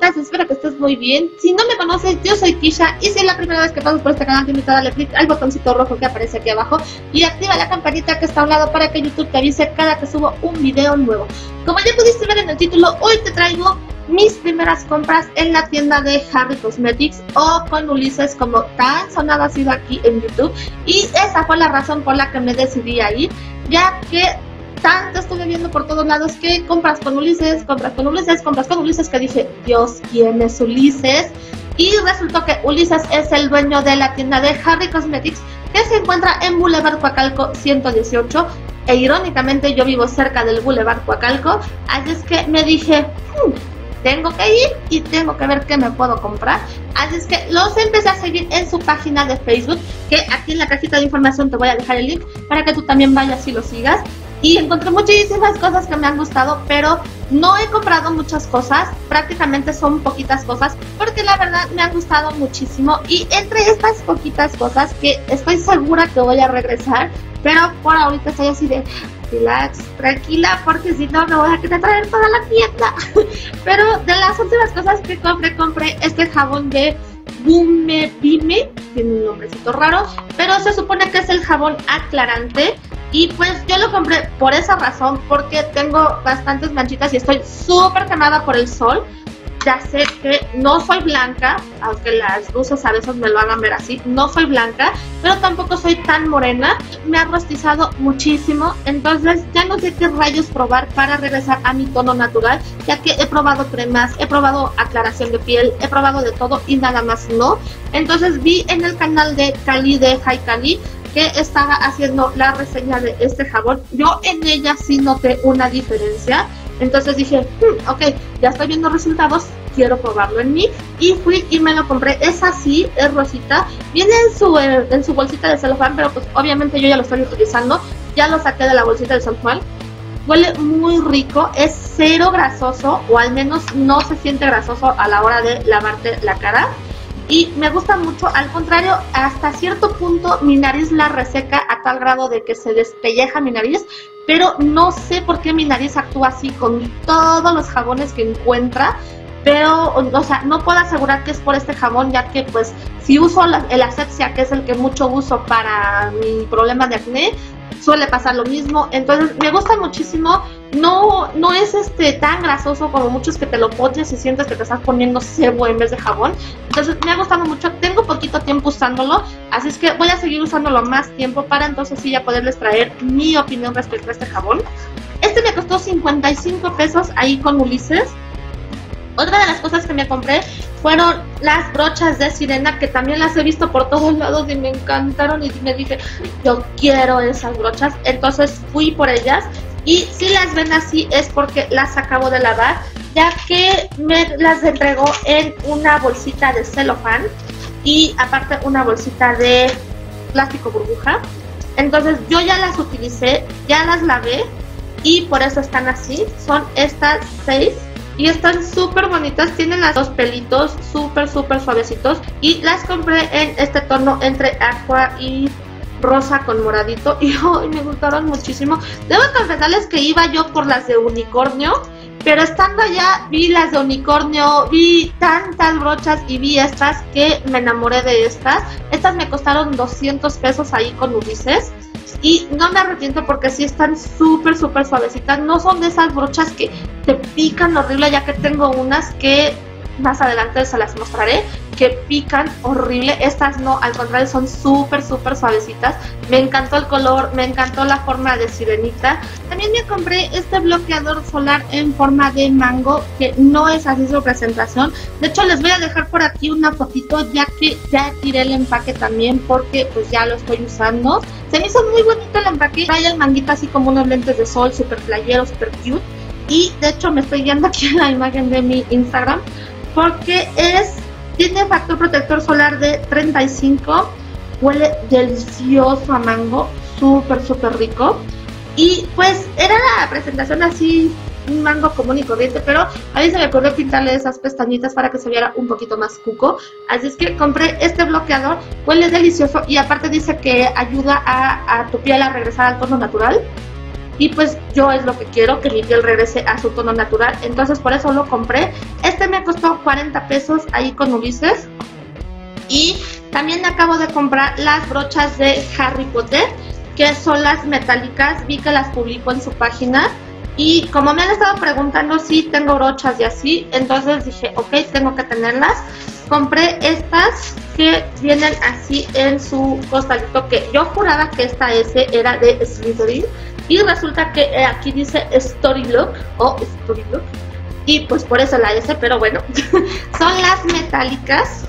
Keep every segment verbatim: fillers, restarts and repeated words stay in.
estás? Espero que estés muy bien. Si no me conoces, yo soy Kisha y si es la primera vez que paso por este canal, te invito a darle click al botoncito rojo que aparece aquí abajo y activa la campanita que está a un lado para que YouTube te avise cada que subo un video nuevo. Como ya pudiste ver en el título, hoy te traigo mis primeras compras en la tienda de Harry Cosmetics o con Ulises, como tan sonado ha sido aquí en YouTube, y esa fue la razón por la que me decidí a ir, ya que tanto estuve viendo por todos lados que compras con Ulises, compras con Ulises, compras con Ulises, que dije, Dios, ¿quién es Ulises? Y resultó que Ulises es el dueño de la tienda de Harry Cosmetics, que se encuentra en Boulevard Coacalco ciento dieciocho, e irónicamente yo vivo cerca del Boulevard Coacalco, así es que me dije, hmm, tengo que ir y tengo que ver qué me puedo comprar. Así es que los empecé a seguir en su página de Facebook, que aquí en la cajita de información te voy a dejar el link para que tú también vayas y lo sigas. Y encontré muchísimas cosas que me han gustado, pero no he comprado muchas cosas, prácticamente son poquitas cosas, porque la verdad me han gustado muchísimo. Y entre estas poquitas cosas que estoy segura que voy a regresar, pero por ahorita estoy así de relax, tranquila, porque si no me voy a querer traer toda la tienda. Pero de las últimas cosas que compré, compré este jabón de Bume Bime, tiene un nombrecito raro, pero se supone que es el jabón aclarante. Y pues yo lo compré por esa razón, porque tengo bastantes manchitas y estoy súper quemada por el sol. Ya sé que no soy blanca, aunque las luces a veces me lo hagan ver así, no soy blanca, pero tampoco soy tan morena. Me ha rostizado muchísimo, entonces ya no sé qué rayos probar para regresar a mi tono natural, ya que he probado cremas, he probado aclaración de piel, he probado de todo y nada más no. Entonces vi en el canal de Cali de Hi Cali que estaba haciendo la reseña de este jabón. Yo en ella sí noté una diferencia, entonces dije, hmm, ok, ya estoy viendo resultados, quiero probarlo en mí, y fui y me lo compré. Es así, es rosita, viene en su, en su bolsita de celofán, pero pues obviamente yo ya lo estoy utilizando, ya lo saqué de la bolsita de celofán. Huele muy rico, es cero grasoso, o al menos no se siente grasoso a la hora de lavarte la cara. Y me gusta mucho, al contrario, hasta cierto punto mi nariz la reseca a tal grado de que se despelleja mi nariz, pero no sé por qué mi nariz actúa así con todos los jabones que encuentra, pero, o sea, no puedo asegurar que es por este jabón, ya que pues si uso el asepsia, que es el que mucho uso para mi problema de acné, suele pasar lo mismo. Entonces me gusta muchísimo, no, no es este tan grasoso como muchos que te lo pones y sientes que te estás poniendo sebo en vez de jabón. Entonces me ha gustado mucho, tengo poquito tiempo usándolo, así es que voy a seguir usándolo más tiempo para entonces sí ya poderles traer mi opinión respecto a este jabón. Este me costó cincuenta y cinco pesos ahí con Ulises. Otra de las cosas que me compré fueron las brochas de sirena, que también las he visto por todos lados y me encantaron y me dije, yo quiero esas brochas, entonces fui por ellas. Y si las ven así es porque las acabo de lavar, ya que me las entregó en una bolsita de celofán y aparte una bolsita de plástico burbuja. Entonces yo ya las utilicé, ya las lavé y por eso están así. Son estas seis. Y están súper bonitas, tienen las dos pelitos súper súper suavecitos. Y las compré en este tono entre aqua y rosa con moradito. Y oh, me gustaron muchísimo. Debo confesarles que iba yo por las de unicornio, pero estando allá vi las de unicornio, vi tantas brochas y vi estas que me enamoré de estas. Estas me costaron doscientos pesos ahí con Ulises. Y no me arrepiento porque sí están súper súper suavecitas. No son de esas brochas que te pican horrible, ya que tengo unas que más adelante se las mostraré que pican horrible. Estas no, al contrario, son súper súper suavecitas. Me encantó el color, me encantó la forma de sirenita. También me compré este bloqueador solar en forma de mango, que no es así su presentación. De hecho les voy a dejar por aquí una fotito, ya que ya tiré el empaque también porque pues ya lo estoy usando. Se me hizo muy bonito el empaque, trae el manguito así como unos lentes de sol, súper playero, súper cute. Y de hecho me estoy guiando aquí en la imagen de mi Instagram, porque es, tiene factor protector solar de treinta y cinco, huele delicioso a mango, súper súper rico. Y pues era la presentación así, un mango común y corriente, pero a mí se me ocurrió pintarle esas pestañitas para que se viera un poquito más cuco. Así es que compré este bloqueador, huele delicioso y aparte dice que ayuda a, a tu piel a regresar al tono natural. y pues yo es lo que quiero, que mi piel regrese a su tono natural. Entonces por eso lo compré. Este me costó cuarenta pesos ahí con Ulises. Y también acabo de comprar las brochas de Harry Potter, que son las metálicas, vi que las publicó en su página. Y como me han estado preguntando si tengo brochas y así, entonces dije, ok, tengo que tenerlas. Compré estas que vienen así en su costalito, que yo juraba que esta S era de Slytherin. Y resulta que aquí dice Story Look o Story Look. Y pues por eso la S, pero bueno. Son las metálicas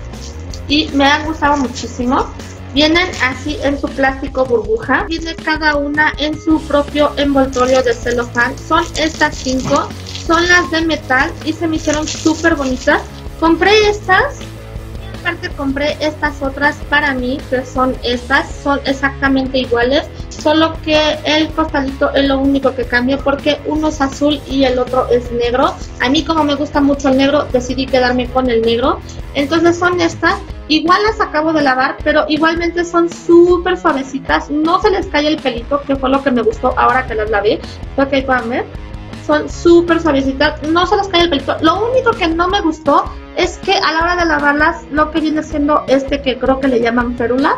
y me han gustado muchísimo. Vienen así en su plástico burbuja. Viene cada una en su propio envoltorio de celofán. Son estas cinco. Son las de metal y se me hicieron súper bonitas. Compré estas. Y aparte compré estas otras para mí, que son estas. Son exactamente iguales. Solo que el costalito es lo único que cambió, porque uno es azul y el otro es negro. A mí, como me gusta mucho el negro, decidí quedarme con el negro. Entonces son estas. Igual las acabo de lavar, pero igualmente son súper suavecitas. No se les cae el pelito, que fue lo que me gustó ahora que las lavé. Creo que ahí pueden ver. Son súper suavecitas, no se les cae el pelito. Lo único que no me gustó es que a la hora de lavarlas, lo que viene siendo este, que creo que le llaman férula,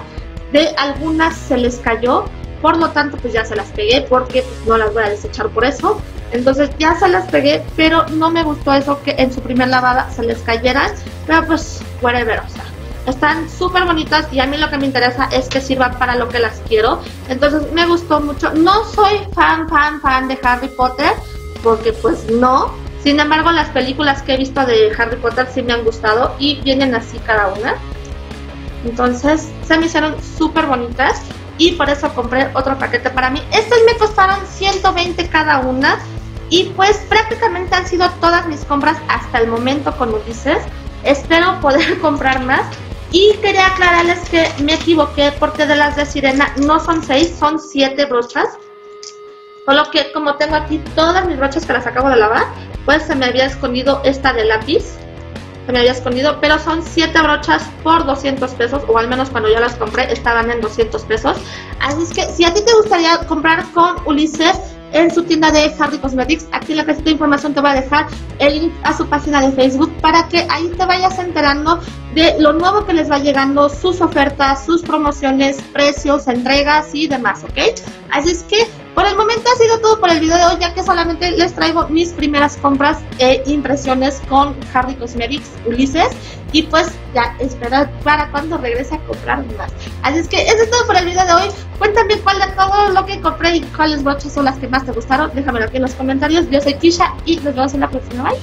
de algunas se les cayó. Por lo tanto, pues ya se las pegué, porque pues, no las voy a desechar por eso. Entonces ya se las pegué, pero no me gustó eso, que en su primera lavada se les cayeran. Pero pues, whatever, o sea. Están súper bonitas y a mí lo que me interesa es que sirvan para lo que las quiero. Entonces me gustó mucho. No soy fan, fan, fan de Harry Potter, porque pues no. Sin embargo, las películas que he visto de Harry Potter sí me han gustado y vienen así cada una. Entonces se me hicieron súper bonitas y por eso compré otro paquete para mí. Estas me costaron ciento veinte cada una y pues prácticamente han sido todas mis compras hasta el momento con Ulises. Espero poder comprar más. Y quería aclararles que me equivoqué, porque de las de sirena no son seis, son siete brochas. Solo que como tengo aquí todas mis brochas que las acabo de lavar, pues se me había escondido esta de lápiz. Se me había escondido, pero son siete brochas por doscientos pesos, o al menos cuando yo las compré estaban en doscientos pesos. Así es que si a ti te gustaría comprar con Ulises en su tienda de Harry Cosmetics, aquí en la cajita de información te voy a dejar el link a su página de Facebook para que ahí te vayas enterando de lo nuevo que les va llegando, sus ofertas, sus promociones, precios, entregas y demás, ¿ok? Así es que por el momento ha sido todo por el video de hoy, ya que solamente les traigo mis primeras compras e impresiones con Harry Cosmetics Ulises. Y pues ya esperar para cuando regrese a comprar más. Así es que eso es todo por el video de hoy. Cuéntame cuál de todo lo que compré y cuáles brochas son las que más te gustaron. Déjamelo aquí en los comentarios. Yo soy Kisha y nos vemos en la próxima. Bye.